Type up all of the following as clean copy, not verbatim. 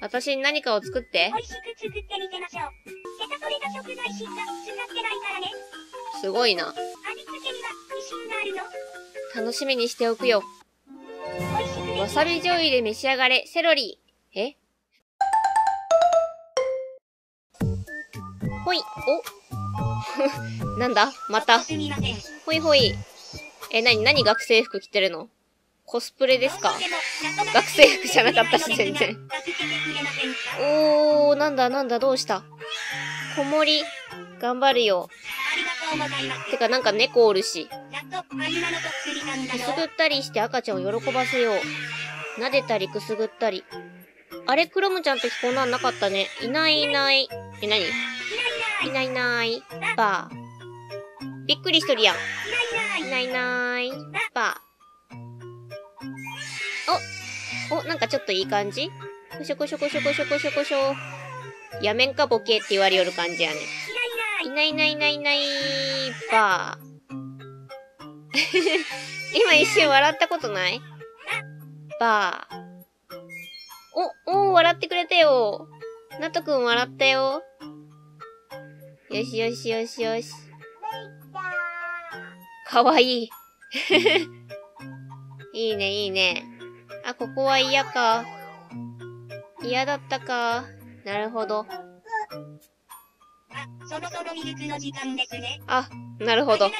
私に何かを作って。美味しく作ってみせましょう。ヘタ取れた食材芯が使ってないからね。すごいな。味付けには美味しいがあるの。楽しみにしておくよ。わさび醤油で召し上がれ、セロリ。え？ほい、おなんだまた。ほいほい。何学生服着てるの？コスプレですか？学生服じゃなかったし、全然。なんだ、どうした？子守、頑張るよ。てか、なんか猫おるし。くすぐったりして赤ちゃんを喜ばせよう。撫でたりくすぐったり。あれ、クロムちゃんとこんなんなかったね。いないいない。何？いないいない。ばあ。びっくりしとるやん。いないいない。ばあ。なんかちょっといい感じ？こしょこしょこしょこしょこしょこしょ。やめんかボケって言われよる感じやね。いないいないいないいない、ばあ。今一瞬笑ったことない？ばあ。笑ってくれたよ。なとくん笑ったよ。よしよしよしよし。かわいい。いいねいいね。あ、ここは嫌か。嫌だったか。なるほど。そろそろミルクの時間ですね。あ、なるほど。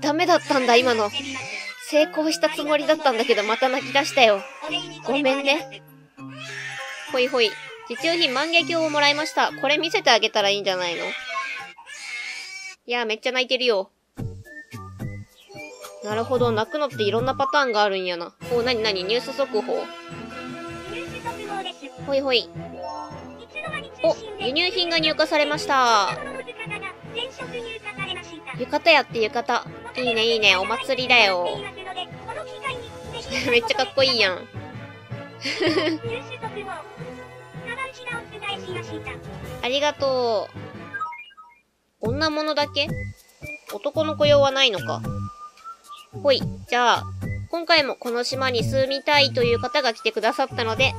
ダメだったんだ、今の。成功したつもりだったんだけど、また泣き出したよ。ごめんね。ほいほい。実用品万華鏡をもらいました。これ見せてあげたらいいんじゃないの？いや、めっちゃ泣いてるよ。なるほど、泣くのっていろんなパターンがあるんやな。なになに、ニュース速報。ほいほい。輸入品が入荷されました。浴衣やって浴衣。いいねいいね、お祭りだよ。めっちゃかっこいいやん。ありがとう。女物だけ？男の子用はないのか。ほい、じゃあ、今回もこの島に住みたいという方が来てくださったので、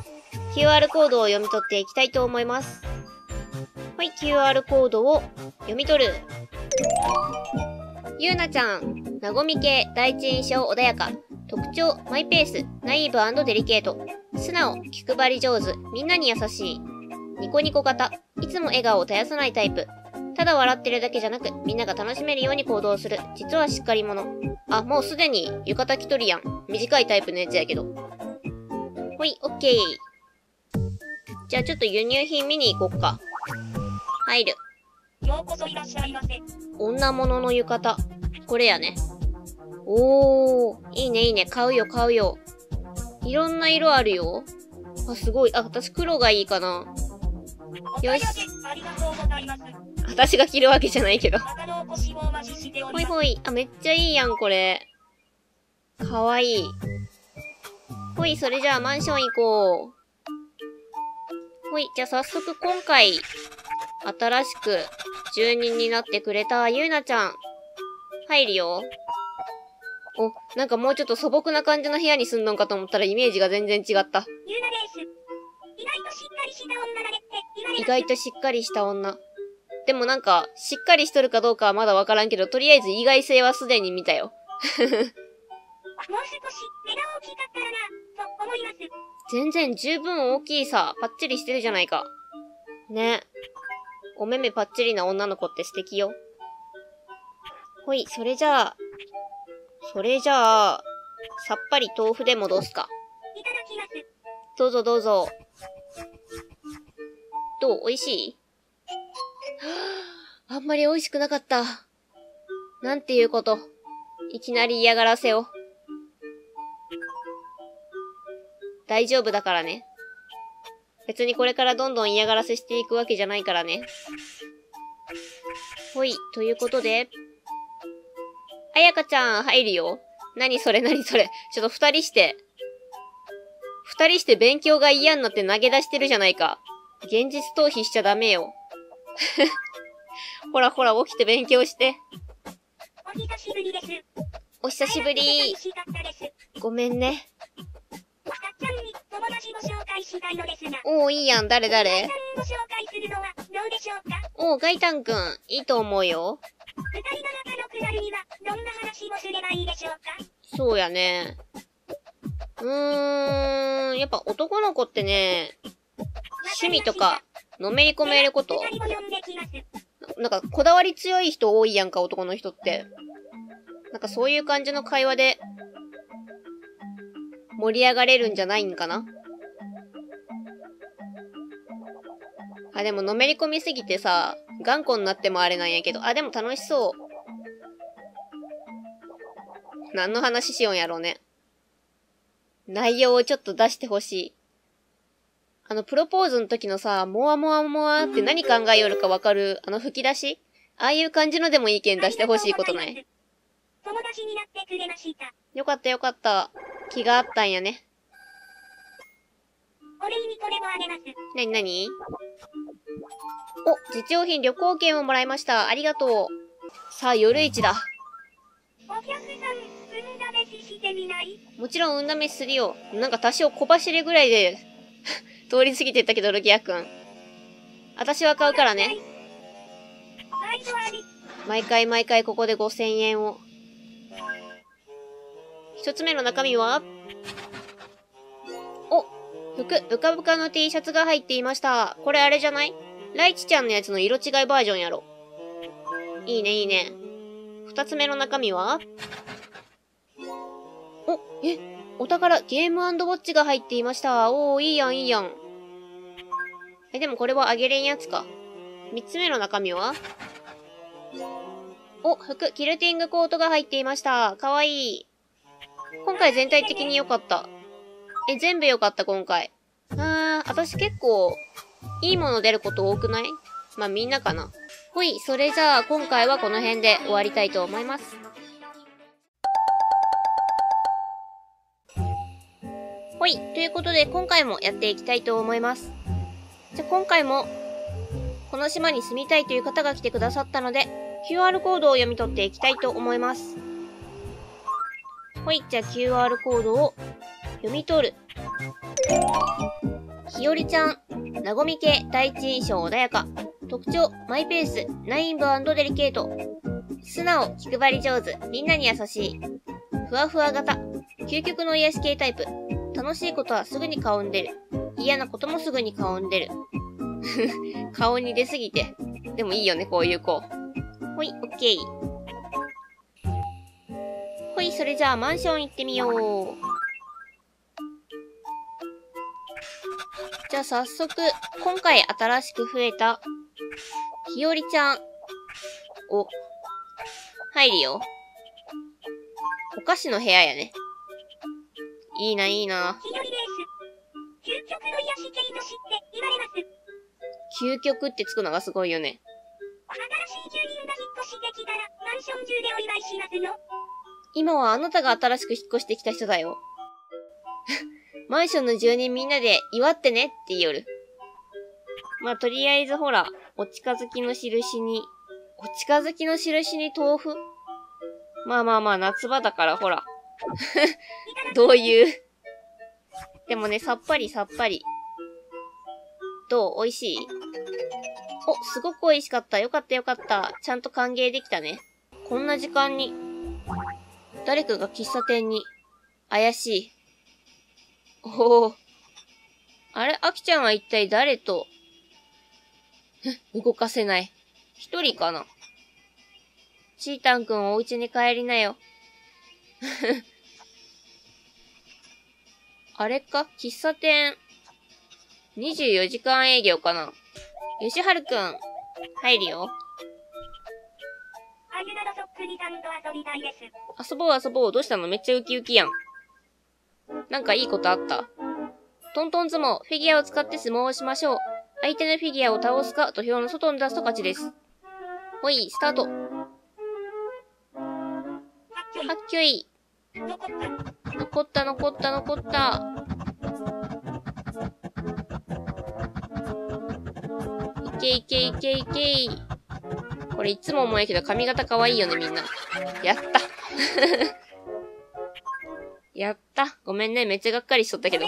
QR コードを読み取っていきたいと思います。はい、QR コードを読み取る。ゆうなちゃん、なごみ系、第一印象穏やか。特徴、マイペース、ナイーブ&デリケート。素直、気配り上手、みんなに優しい。ニコニコ型、いつも笑顔を絶やさないタイプ。ただ笑ってるだけじゃなく、みんなが楽しめるように行動する。実はしっかり者。あ、もうすでに浴衣着とるやん。短いタイプのやつやけど。ほい、オッケー。じゃあちょっと輸入品見に行こっか。入る。ようこそいらっしゃいませ。女物の浴衣。これやね。いいねいいね。買うよ買うよ。いろんな色あるよ。あ、すごい。あ、私黒がいいかな。よし。私が着るわけじゃないけど。ほいほい。あ、めっちゃいいやん、これ。かわいい。ほい、それじゃあマンション行こう。ほい、じゃあ早速今回、新しく住人になってくれたゆうなちゃん。入るよ。なんかもうちょっと素朴な感じの部屋に住んのんかと思ったらイメージが全然違った。意外としっかりした女。でもなんか、しっかりしとるかどうかはまだわからんけど、とりあえず意外性はすでに見たよ。全然十分大きいさ、パッチリしてるじゃないか。ね。お目目パッチリな女の子って素敵よ。ほい、それじゃあ、さっぱり豆腐でもどうすか。いただきます。どうぞどうぞ。どう？美味しい？あんまり美味しくなかった。なんていうこと。いきなり嫌がらせを。大丈夫だからね。別にこれからどんどん嫌がらせしていくわけじゃないからね。ほい、ということで。あやかちゃん、入るよ。何それ。ちょっと二人して勉強が嫌になって投げ出してるじゃないか。現実逃避しちゃダメよ。ほら、起きて勉強して。お久しぶりです。お久しぶり。ごめんね。したいのですが。おお、いいやん。誰ガイタンを紹介するのはどうでしょうか。おお、ガイタンくん、いいと思うよ。二人の仲良くなるには、どんな話をすればいいでしょうか。そうやね。やっぱ男の子ってね、趣味とか、のめり込めること。なんか、こだわり強い人多いやんか、男の人って。なんかそういう感じの会話で、盛り上がれるんじゃないんかな。あ、でものめり込みすぎてさ、頑固になってもあれなんやけど。あ、でも楽しそう。何の話しようんやろうね。内容をちょっと出してほしい。プロポーズの時のさ、もわもわもわって何考えよるかわかる、吹き出し、ああいう感じのでも意見出してほしいことない。友達になってくれました。よかったよかった。気があったんやね。お礼にこれもあげます。なになに？お、実用品旅行券をもらいました。ありがとう。さあ、夜市だ。お客さん、運試ししてみない？もちろん運試しするよ。なんか多少小走りぐらいで、通り過ぎてったけど、ルギアくん。私は買うからね。毎回ここで5000円を。一つ目の中身は？お、服、ブカブカの T シャツが入っていました。これあれじゃない？ライチちゃんのやつの色違いバージョンやろ。いいね、いいね。二つ目の中身は？お、お宝、ゲーム&ウォッチが入っていました。おー、いいやん、いいやん。でもこれはあげれんやつか。三つ目の中身は？お、服、キルティングコートが入っていました。かわいい。今回全体的に良かった。全部良かった、今回。私結構、いいもの出ること多くない？まあ、みんなかな。ほい、それじゃあ、今回はこの辺で終わりたいと思います。ほい、ということで、今回もやっていきたいと思います。じゃあ、今回も、この島に住みたいという方が来てくださったので、QR コードを読み取っていきたいと思います。ほい、じゃあ QR コードを読み取る。ひよりちゃん、なごみ系、第一印象穏やか。特徴、マイペース、ナインブ&デリケート。素直、気配り上手、みんなに優しい。ふわふわ型、究極の癒し系タイプ。楽しいことはすぐに顔に出る。嫌なこともすぐに顔に出る。顔に出すぎて。でもいいよね、こういう子。ほい、オッケー。ほい、それじゃあマンション行ってみよう。じゃあ早速、今回新しく増えた、ひよりちゃん、お、入るよ。お菓子の部屋やね。いいな、いいな。ひよりです。究極の癒し系と知って言われます。究極ってつくのがすごいよね。新しい住人が引っ越してきたら、マンション中でお祝いしますの。今はあなたが新しく引っ越してきた人だよ。マンションの住人みんなで祝ってねって言いよる。まあ、とりあえずほら、お近づきの印に、お近づきの印に豆腐？まあまあまあ、夏場だからほら。どういう。でもね、さっぱり。どう？美味しい？お、すごく美味しかった。よかった。ちゃんと歓迎できたね。こんな時間に。誰かが喫茶店に。怪しい。おお。あれ、アキちゃんは一体誰と？動かせない。一人かな。チータンくん、お家に帰りなよ。あれか？喫茶店。24時間営業かな。よしはるくん、入るよ。遊ぼう。どうしたの？めっちゃウキウキやん。なんかいいことあった？トントン相撲、フィギュアを使って相撲をしましょう。相手のフィギュアを倒すか、土俵の外に出すと勝ちです。ほい、スタート。はっきょい。残った。いけい。これいつも思うけど髪型かわいいよね、みんな。やった。やった。ごめんね、めっちゃがっかりしとったけど。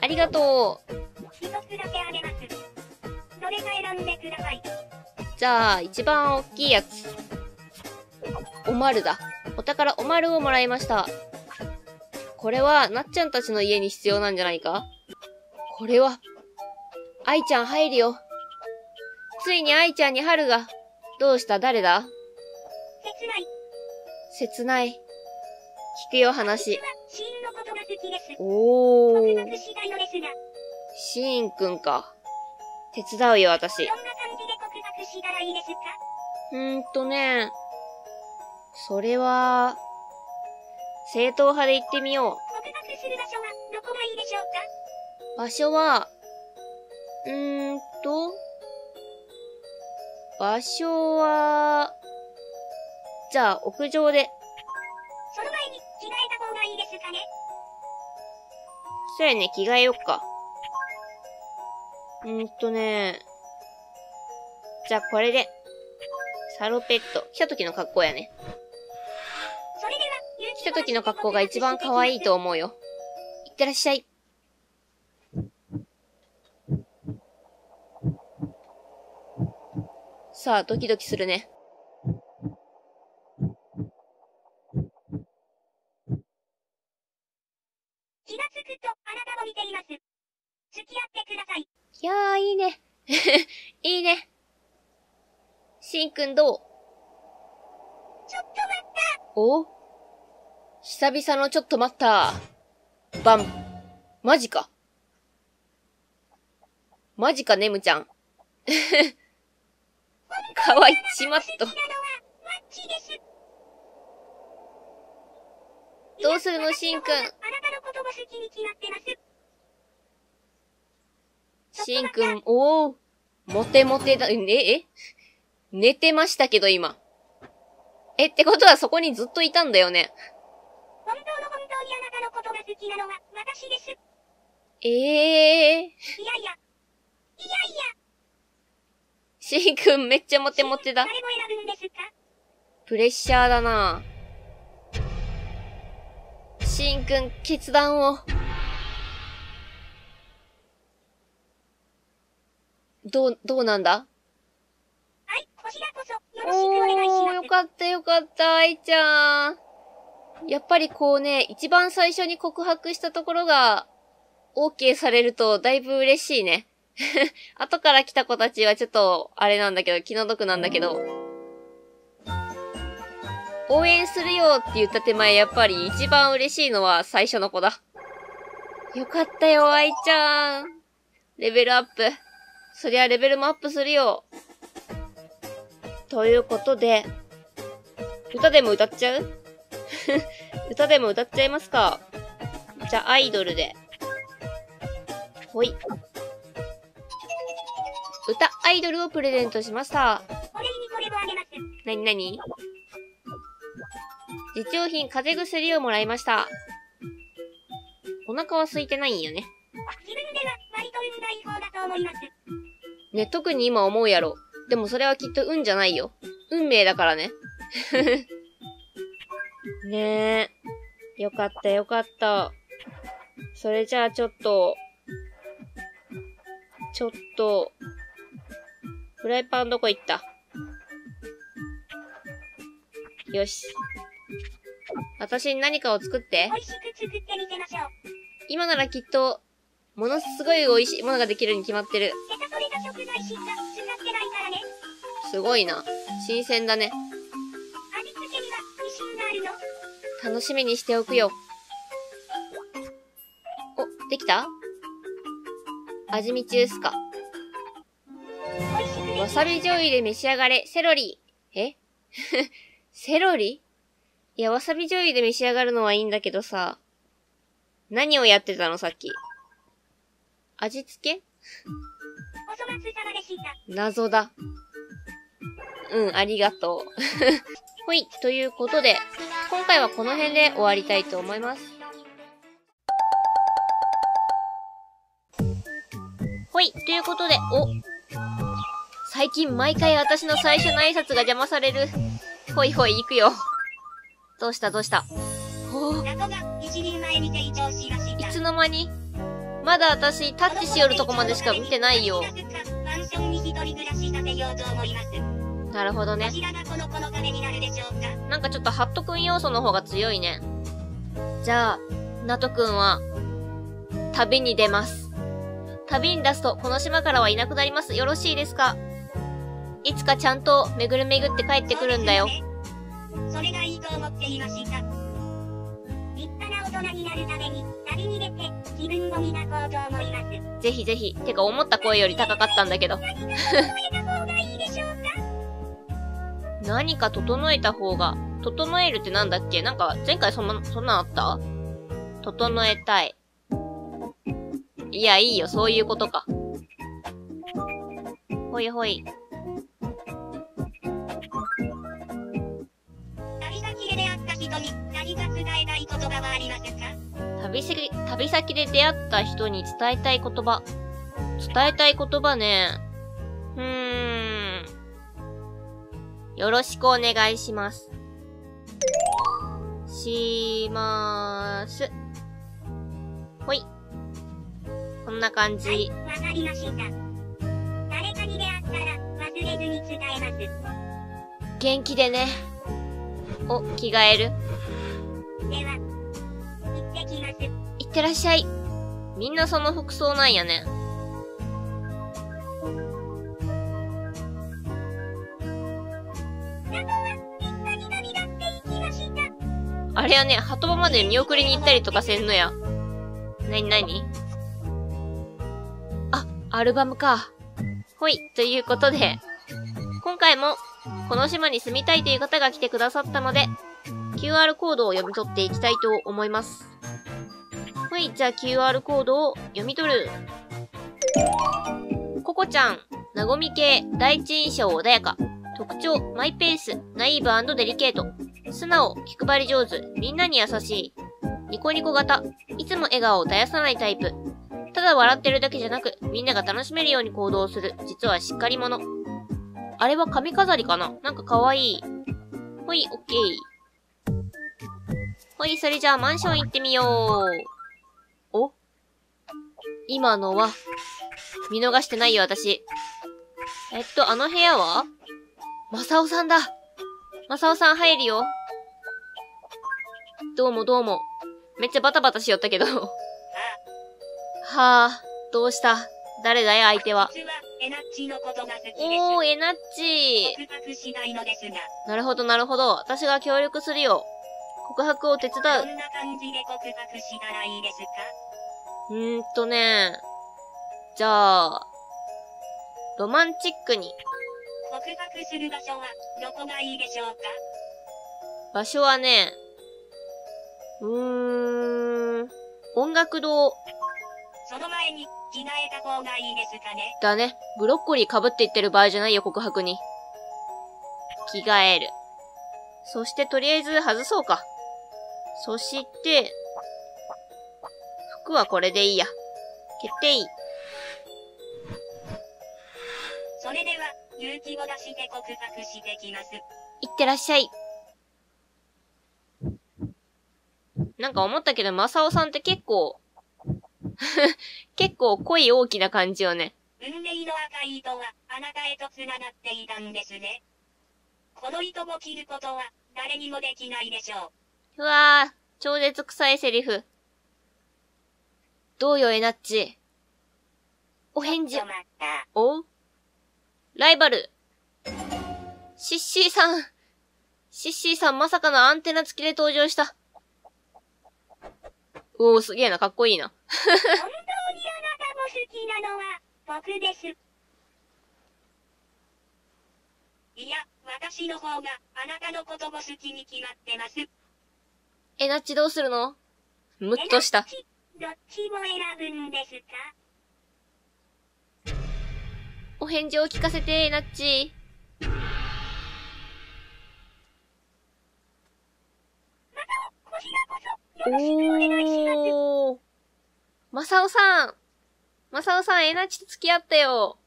ありがとう。一つだけあげます。どれか選んでください。じゃあ、一番大きいやつ。おまるだ。お宝おまるをもらいました。これは、なっちゃんたちの家に必要なんじゃないか？これは、愛ちゃん入るよ。ついに愛ちゃんに春が。どうした？誰だ？切ない。切ない。聞くよ、話。シーンのことが好きです。おー。告白したいのですが。シーンくんか。手伝うよ、私。どんな感じで告白したらいいですか？ね。それは、正統派で行ってみよう。告白する場所はどこがいいでしょうか？場所は、場所は、じゃあ、屋上で。その前に着替えた方がいいですかね？そうやね、着替えよっか。じゃあ、これで。サロペット。来た時の格好やね。来た時の格好が一番可愛いと思うよ。いってらっしゃい。さあ、ドキドキするね。気がつくと、あなたを見ています。付き合ってください。いやー、いいね。いいね。しんくんどう？ちょっと待った。お？久々のちょっと待った。バン。マジか。マジか、ねむちゃん。かわいちまっと。どうするの、しんくん。しんくん、おお、モテモテだ、寝てましたけど、今。ってことはそこにずっといたんだよね。本当にあなたのことが好きなのは私です。いやいや。しんくんめっちゃモテモテだ。誰を選ぶんですか？プレッシャーだな。しんくん、決断を。どうなんだ？はい、こちらこそよろしくお願いします。よかったよかった、愛ちゃん。やっぱりこうね、一番最初に告白したところが、OK されるとだいぶ嬉しいね。後から来た子たちはちょっと、あれなんだけど、気の毒なんだけど。応援するよって言った手前、やっぱり一番嬉しいのは最初の子だ。よかったよ、愛ちゃん。レベルアップ。そりゃレベルもアップするよ。ということで、歌でも歌っちゃう？歌でも歌っちゃいますか。じゃあ、アイドルで。ほい。歌アイドルをプレゼントしました。お礼にこれもあげます。なに自重品、風邪薬をもらいました。お腹は空いてないんよね。自分では割と運がいい方だと思います。ね、特に今思うやろ。でもそれはきっと運じゃないよ。運命だからね。ねえ。よかったよかった。それじゃあちょっと、フライパンどこ行った？よし。私に何かを作って。美味しく作ってみせましょう。今ならきっと、ものすごい美味しいものができるに決まってる。それが食材使ってないからね。すごいな。新鮮だね。味付けには自信があるの？楽しみにしておくよ。お、できた？味見中っすか。わさび醤油で召し上がれ、セロリ。セロリ？いや、わさび醤油で召し上がるのはいいんだけどさ。何をやってたの、さっき。味付け？お粗末様でした。謎だ。ありがとう。ほい、ということで、今回はこの辺で終わりたいと思います。ほい、ということで、最近毎回私の最初の挨拶が邪魔される。ほいほい行くよ。どうした。いつの間にまだ私タッチしよるとこまでしか見てないよ。なるほどね。なんかちょっとハットくん要素の方が強いね。じゃあ、ナトくんは、旅に出ます。旅に出すと、この島からはいなくなります。よろしいですか？いつかちゃんと巡って帰ってくるんだよ。それがいいと思っていました。立派な大人になるために、旅に出て、気分を磨こうと思います。ぜひぜひ。てか、思った声より高かったんだけど。何か整えた方が、整えるってなんだっけ？なんか、前回そんなんあった？整えたい。いや、いいよ、そういうことか。ほいほい。旅先で出会った人に何か伝えたい言葉はありますか？旅先で出会った人に伝えたい言葉。伝えたい言葉ね。よろしくお願いします。しーまーす。ほい。こんな感じ。はい、わかりました。誰かに出会ったら忘れずに伝えます。元気でね。お、着替える？では、行ってきます。行ってらっしゃい。みんなその服装なんやね。あれやね、波止場まで見送りに行ったりとかせんのや。なにあ、アルバムか。ほい、ということで、今回も、この島に住みたいという方が来てくださったので、QR コードを読み取っていきたいと思います。ほい、じゃあ QR コードを読み取る。ココちゃん、なごみ系、第一印象穏やか。特徴、マイペース、ナイーブ&デリケート。素直、気配り上手、みんなに優しい。ニコニコ型、いつも笑顔を絶やさないタイプ。ただ笑ってるだけじゃなく、みんなが楽しめるように行動する、実はしっかり者。あれは髪飾りかな？なんかかわいい。ほい、オッケー。ほい、それじゃあマンション行ってみよう。お？今のは、見逃してないよ、私。あの部屋は？マサオさんだ。マサオさん入るよ。どうもどうも。めっちゃバタバタしよったけど。はあ、どうした？誰だよ、相手は。おー、エナッチ。なるほど、なるほど。私が協力するよ。告白を手伝う。どんな感じで告白したらいいですか？じゃあ、ロマンチックに。告白する場所はどこがいいでしょうか？場所はね、音楽堂。その前に着替えた方がいいですかね？だね。ブロッコリー被っていってる場合じゃないよ、告白に。着替える。そしてとりあえず外そうか。そして、服はこれでいいや。決定。それでは、勇気を出して告白してきます。いってらっしゃい。なんか思ったけど、マサオさんって結構、濃い大きな感じよね。運命の赤い糸は、あなたへと繋がっていたんですね。この糸を切ることは、誰にもできないでしょう。うわぁ、超絶臭いセリフ。どうよ、エナッチ。お返事。お？ライバル。シッシーさん。シッシーさんまさかのアンテナ付きで登場した。おー、すげえな、かっこいいな。本当にあなたも好きなのは、僕です。いや、私の方が、あなたのことも好きに決まってます。エナッチどうするの？ムッとした。どっちも選ぶんですか？お返事を聞かせて、ナッチ。おー。マサオさん、エナッチと付き合ったよ。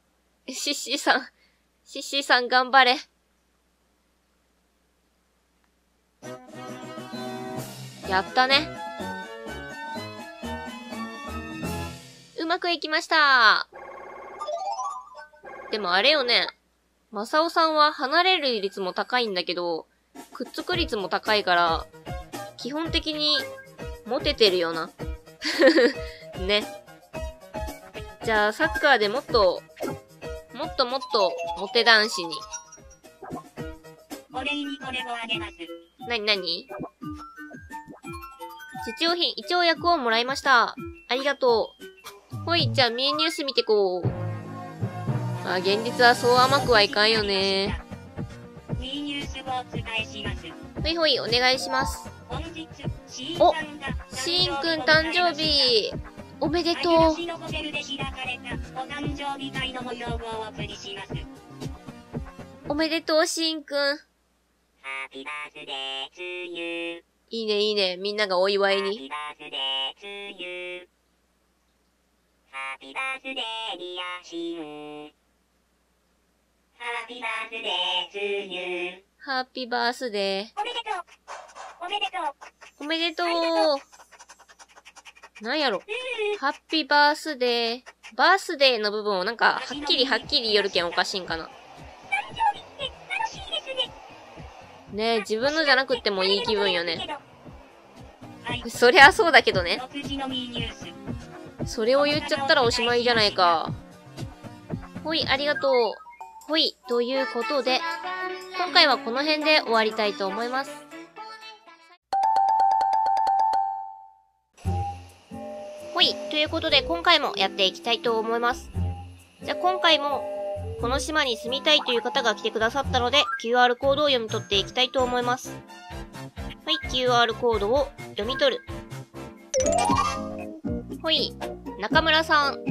シッシーさん頑張れ。やったね。まくいきました。でもあれよね。マサオさんは離れる率も高いんだけど、くっつく率も高いから、基本的にモテてるよな。ね。じゃあサッカーでもっとモテ男子に。お礼にこれをあげます。なに実用品、一応役をもらいました。ありがとう。ほい、じゃあミーニュース見てこう。まあ、現実はそう甘くはいかんよね。ほいほい、お願いします。お、シーンくん誕生日、おめでとう。おめでとう、シーンくん。いいね、いいね。みんながお祝いに。ハッピーバースデー。おめでとう。なんやろ。ハッピーバースデー。バースデーの部分をなんか、はっきり言るけんおかしいんかな。ねえ、自分のじゃなくってもいい気分よね。そりゃそうだけどね。それを言っちゃったらおしまいじゃないか。ほい、ありがとう。ほい、ということで、今回はこの辺で終わりたいと思います。ほい、ということで今回もやっていきたいと思います。じゃあ今回も、この島に住みたいという方が来てくださったので、QR コードを読み取っていきたいと思います。はい、QR コードを読み取る。ほい、中村さん。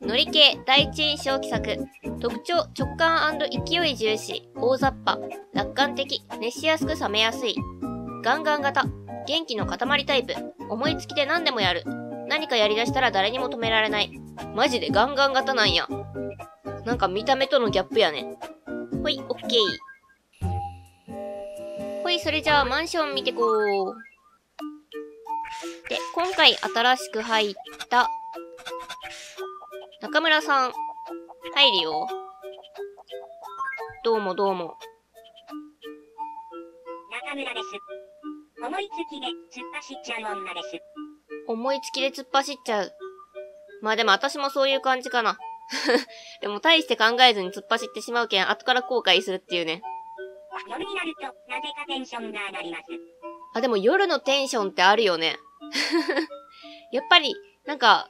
乗り系、第一印象気さく。特徴、直感&勢い重視。大雑把。楽観的。熱しやすく冷めやすい。ガンガン型。元気の塊タイプ。思いつきで何でもやる。何かやりだしたら誰にも止められない。マジでガンガン型なんや。なんか見た目とのギャップやね。ほい、オッケー。ほい、それじゃあマンション見てこう。で、今回新しく入った、中村さん、入るよ。どうも。中村です。思いつきで突っ走っちゃう女です。思いつきで突っ走っちゃう。まあでも私もそういう感じかな。でも大して考えずに突っ走ってしまうけん、後から後悔するっていうね。夜になると、なぜかテンションが上がります。あ、でも夜のテンションってあるよね。やっぱり、なんか、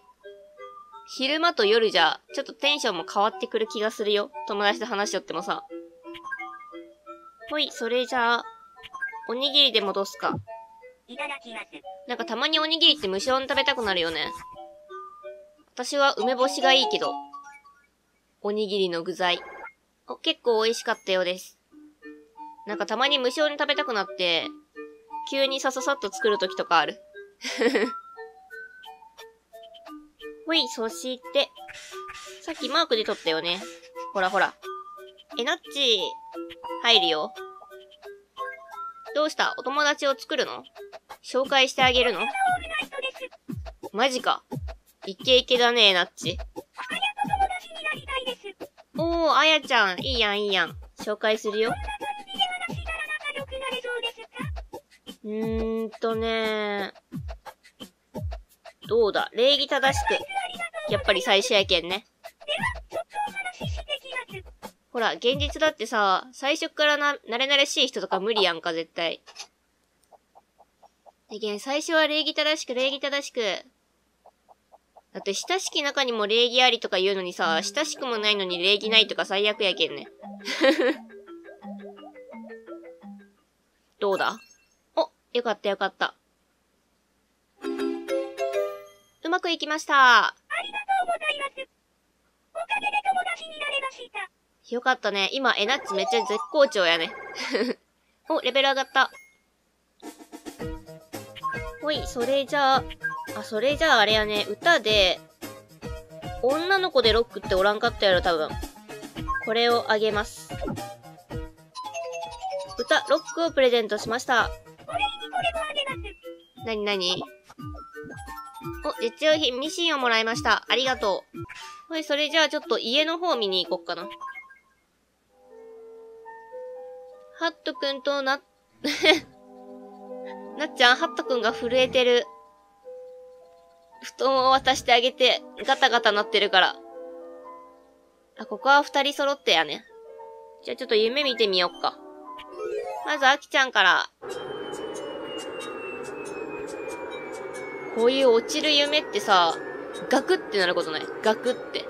昼間と夜じゃ、ちょっとテンションも変わってくる気がするよ。友達と話しよってもさ。ほい、それじゃあ、おにぎりで戻すか。いただきます。なんかたまにおにぎりって無性に食べたくなるよね。私は梅干しがいいけど。おにぎりの具材。結構美味しかったようです。なんかたまに無性に食べたくなって、急にさっと作るときとかある。ほい、そして、さっきマークで撮ったよね。ほら。え、なっち、入るよ。どうした？お友達を作るの？紹介してあげるの？マジか。イケイケだねえ、なっち。おー、あやちゃん、いいやん。紹介するよ。どうだ、礼儀正しく。やっぱり最初やけんね。ほら、現実だってさ、最初から慣れしい人とか無理やんか、絶対。だけど、最初は礼儀正しく。だって、親しき中にも礼儀ありとか言うのにさ、親しくもないのに礼儀ないとか最悪やけんね。どうだ？お、よかった。うまくいきました。ありがとうございます。おかげで友達になれました。よかったね。今、エナッチめっちゃ絶好調やね。お、レベル上がった。ほい、それじゃああれやね、歌で、女の子でロックっておらんかったやろ、多分。これをあげます。歌、ロックをプレゼントしました。なになに？お、実用品ミシンをもらいました。ありがとう。はい、それじゃあちょっと家の方見に行こっかな。ハットくんとなっちゃん、ハットくんが震えてる。布団を渡してあげて、ガタガタなってるから。あ、ここは二人揃ってやね。じゃあちょっと夢見てみよっか。まず、あきちゃんから。こういう落ちる夢ってさ、ガクってなることない？ガクって。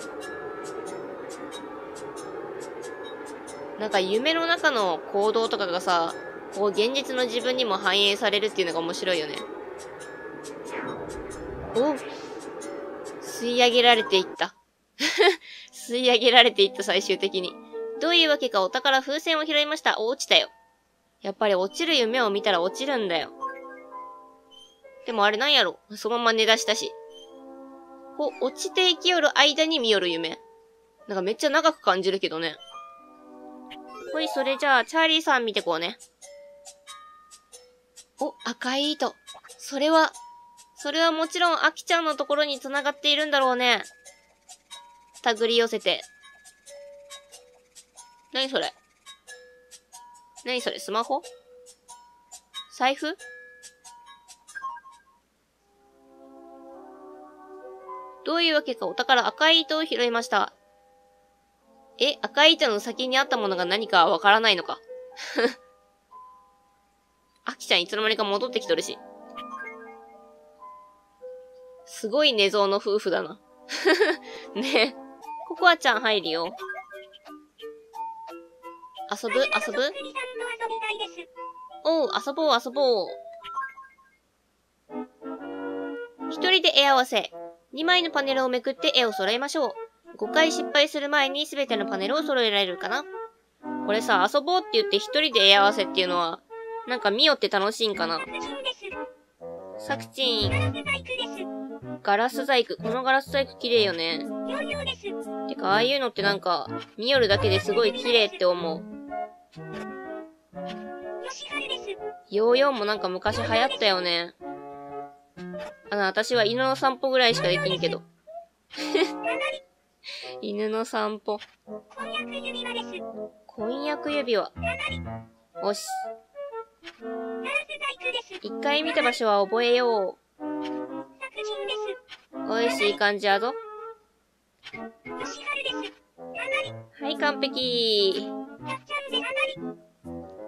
なんか夢の中の行動とかがさ、こう現実の自分にも反映されるっていうのが面白いよね。お、吸い上げられていった。吸い上げられていった最終的に。どういうわけかお宝風船を拾いました。お、落ちたよ。やっぱり落ちる夢を見たら落ちるんだよ。でもあれなんやろ。そのまま寝だしたし。こう、落ちていきよる間に見よる夢。なんかめっちゃ長く感じるけどね。ほい、それじゃあ、チャーリーさん見てこうね。お、赤い糸。それはもちろん、アキちゃんのところに繋がっているんだろうね。手繰り寄せて。何それスマホ？財布？どういうわけかお宝赤い糸を拾いました。え、赤い糸の先にあったものが何かわからないのか。アキちゃんいつの間にか戻ってきとるし。すごい寝相の夫婦だな。ねえ。ココアちゃん入るよ。遊ぶおう、遊ぼう。一人で絵合わせ。2枚のパネルをめくって絵を揃えましょう。5回失敗する前に全てのパネルを揃えられるかな。これさ、遊ぼうって言って一人で絵合わせっていうのは、なんか見よって楽しいんかな。サクチン。ガラス細工。このガラス細工綺麗よね。てか、ああいうのってなんか、見よるだけですごい綺麗って思う。ヨーヨーもなんか昔流行ったよね。私は犬の散歩ぐらいしかできんけど。犬の散歩。婚約指輪。おし。一回見た場所は覚えよう。おいしい感じやぞ。はい、完璧。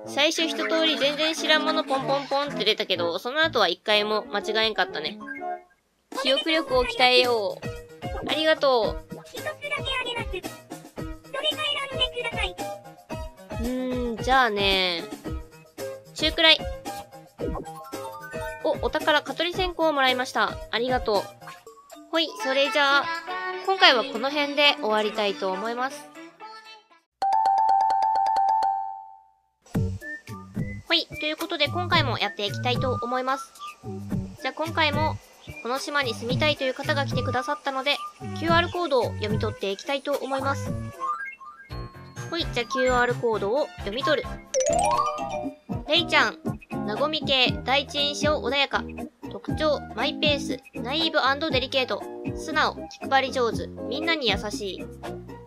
最初一通り全然知らんものポンポンポンって出たけど、その後は一回も間違えんかったね。記憶力を鍛えよう。ありがとう。じゃあね。中くらい。お宝、蚊取り線香をもらいました。ありがとう。ほい、それじゃあ、今回はこの辺で終わりたいと思います。はい。ということで、今回もやっていきたいと思います。じゃあ、今回も、この島に住みたいという方が来てくださったので、QR コードを読み取っていきたいと思います。はい。じゃあ、QR コードを読み取る。レイちゃん、なごみ系、第一印象穏やか。特徴、マイペース、ナイーブ&デリケート。素直、気配り上手、みんなに優しい。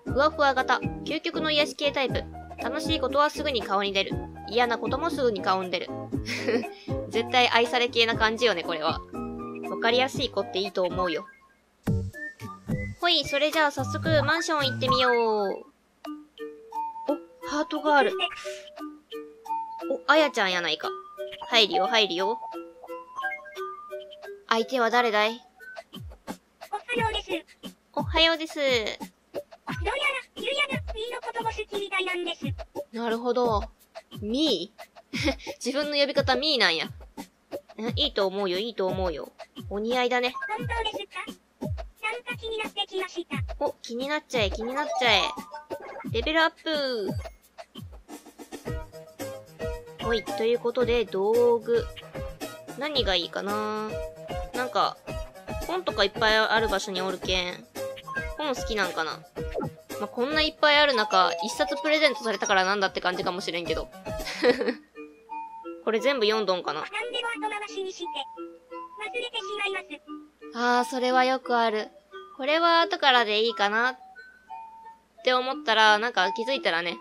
ふわふわ型、究極の癒し系タイプ。楽しいことはすぐに顔に出る。嫌なこともすぐに顔に出る。絶対愛され系な感じよね、これは。わかりやすい子っていいと思うよ。ほい、それじゃあ早速マンション行ってみよう。お、ハートがある。お、あやちゃんやないか。入るよ。相手は誰だい？おはようです。どうやら、ゆうやがみーのことも好きみたいなんです。なるほど。みー？自分の呼び方みーなんや。いいと思うよ。お似合いだね。本当ですか？なんか気になってきました。お、気になっちゃえ。レベルアップ。はい、ということで、道具。何がいいかな？なんか、本とかいっぱいある場所におるけん。本好きなんかな？まあ、こんないっぱいある中、一冊プレゼントされたからなんだって感じかもしれんけど。これ全部読んどんかな。ああ、それはよくある。これは後からでいいかなって思ったら、なんか気づいたらね。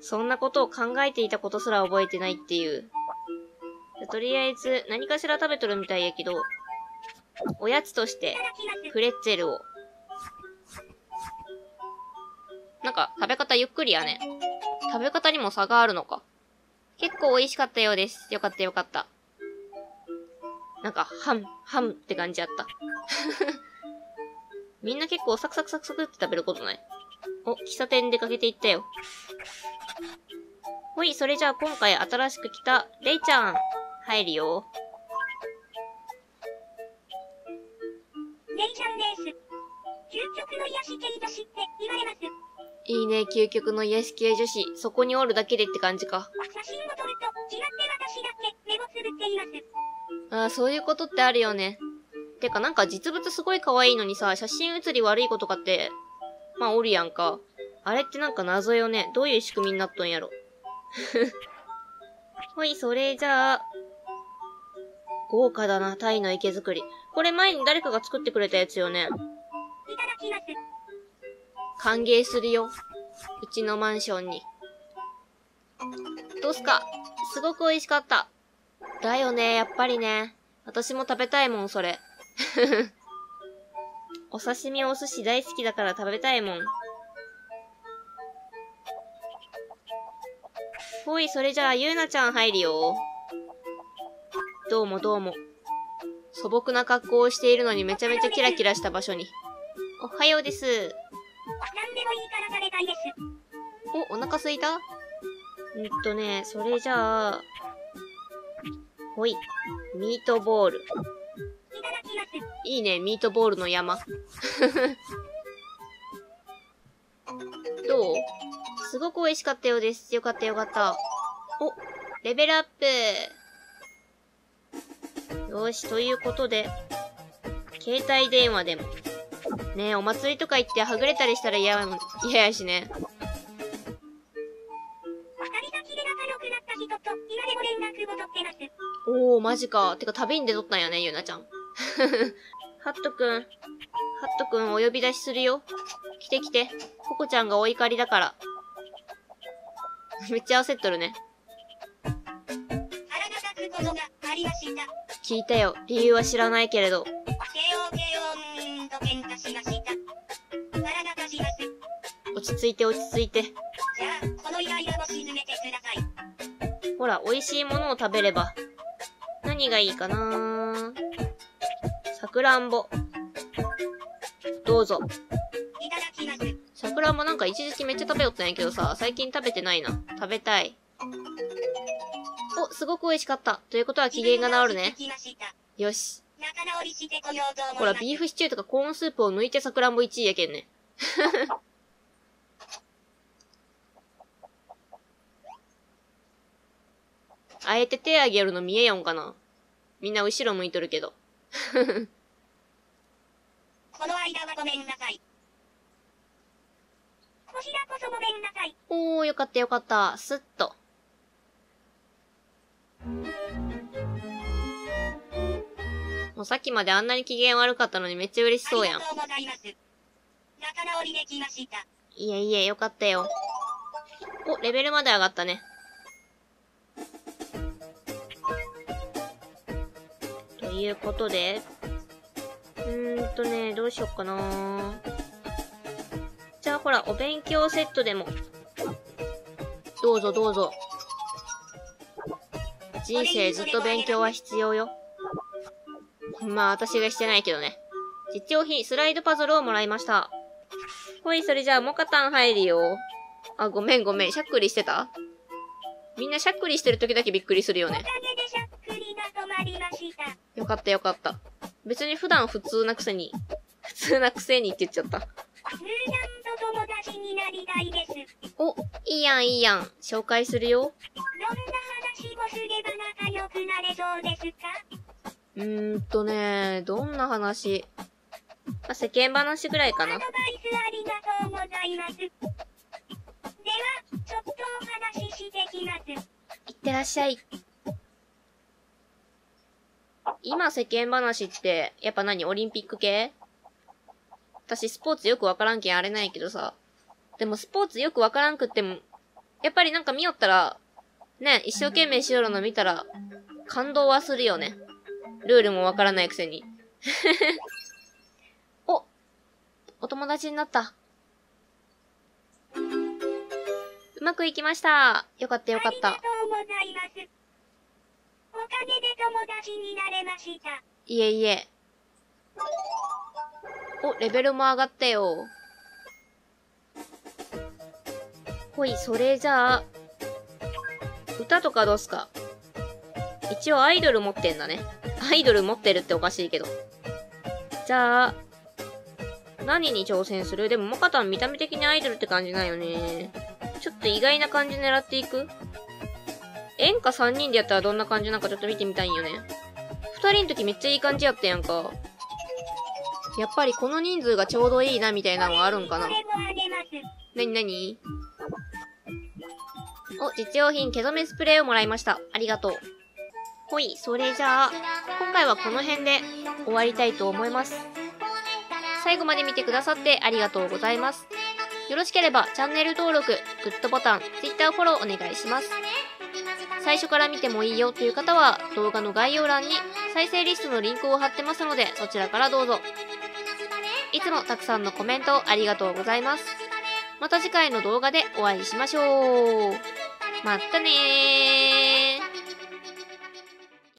そんなことを考えていたことすら覚えてないっていう。とりあえず、何かしら食べとるみたいやけど、おやつとして、プレッツェルを。なんか、食べ方ゆっくりやね。食べ方にも差があるのか。結構美味しかったようです。よかったよかった。なんか、ハムって感じやった。みんな結構サクサクサクサクって食べることない？お、喫茶店出かけていったよ。ほい、それじゃあ今回新しく来た、レイちゃん、入るよ。レイちゃんです。究極の癒し系女子って言われます。いいね、究極の癒し系女子。そこにおるだけでって感じか。写真を撮ると、違って私だけ目をつぶっています。ああ、そういうことってあるよね。てかなんか実物すごい可愛いのにさ、写真写り悪い子とかって、まあおるやんか。あれってなんか謎よね。どういう仕組みになっとんやろ。ほい、それじゃあ、豪華だな、タイの池作り。これ前に誰かが作ってくれたやつよね。いただきます。歓迎するよ。うちのマンションに。どうすか？すごく美味しかった。だよね、やっぱりね。私も食べたいもん、それ。お刺身お寿司大好きだから食べたいもん。ほい、それじゃあ、ゆうなちゃん入るよ。どうもどうも。素朴な格好をしているのにめちゃめちゃキラキラした場所に。おはようです。なんでもいいから食べたいです。お、お腹すいた？ね、それじゃあ、ほい、ミートボール。いいね、ミートボールの山。どう？すごく美味しかったようです。よかったよかった。お、レベルアップ。よし、ということで、携帯電話でも。ねえ、お祭りとか行ってはぐれたりしたら嫌やしね。おー、マジか。てか、旅に出とったんやね、ゆうなちゃん。ハットくん。ハットくん、お呼び出しするよ。来て来て。ココちゃんがお怒りだから。めっちゃ焦っとるね。聞いたよ。理由は知らないけれど。落ち着いて落ち着いて。ほら、美味しいものを食べれば。何がいいかな。さくらんぼ。どうぞ。さくらんぼなんか一時期めっちゃ食べよったんやけどさ、最近食べてないな。食べたい。お、すごく美味しかった。ということは機嫌が治るね。よし。ほら、ビーフシチューとかコーンスープを抜いてさくらんぼ1位やけんね。あえて手あげるの見えよんかな。みんな後ろ向いとるけど。この間はごめんなさい。こちらこそごめんなさい。おー、よかったよかった。スッと。もうさっきまであんなに機嫌悪かったのにめっちゃ嬉しそうやん。仲直りできました。いえいえ、よかったよ。お、レベルまで上がったね。ということで、どうしよっかなー。じゃあほら、お勉強セットでも。どうぞどうぞ。人生ずっと勉強は必要よ。まあ、私がしてないけどね。実用品、スライドパズルをもらいました。ほい、それじゃあ、モカタン入るよ。あ、ごめんごめん。しゃっくりしてた？みんなしゃっくりしてる時だけびっくりするよね。よかったよかった。別に普段普通なくせにって言っちゃった。お、いいやんいいやん。紹介するよ。どんな話？まあ、世間話ぐらいかな。アドバイスありがとうございます。では、ちょっとお話ししてきます。いってらっしゃい。今世間話って、やっぱ何オリンピック系？私スポーツよくわからんけんあれないけどさ。でもスポーツよくわからんくっても、やっぱりなんか見よったら、ね、一生懸命しよるの見たら、感動はするよね。ルールもわからないくせに。お、お友達になった。うまくいきました。よかったよかった。ありがとうございます。おかげで友達になれました。いえいえ。お、レベルも上がったよ。ほい、それじゃあ、歌とかどうすか？一応アイドル持ってんだね。アイドル持ってるっておかしいけど。じゃあ、何に挑戦する？でも、モカタン見た目的にアイドルって感じないよね。ちょっと意外な感じ狙っていく？演歌3人でやったらどんな感じなんかちょっと見てみたいんよね。2人の時めっちゃいい感じやったやんか。やっぱりこの人数がちょうどいいなみたいなのはあるんかな。なになに？お、実用品毛染めスプレーをもらいました。ありがとう。ほい、それじゃあ、今回はこの辺で終わりたいと思います。最後まで見てくださってありがとうございます。よろしければチャンネル登録、グッドボタン、Twitter フォローお願いします。最初から見てもいいよという方は動画の概要欄に再生リストのリンクを貼ってますのでそちらからどうぞ。いつもたくさんのコメントありがとうございます。また次回の動画でお会いしましょう。まったねー。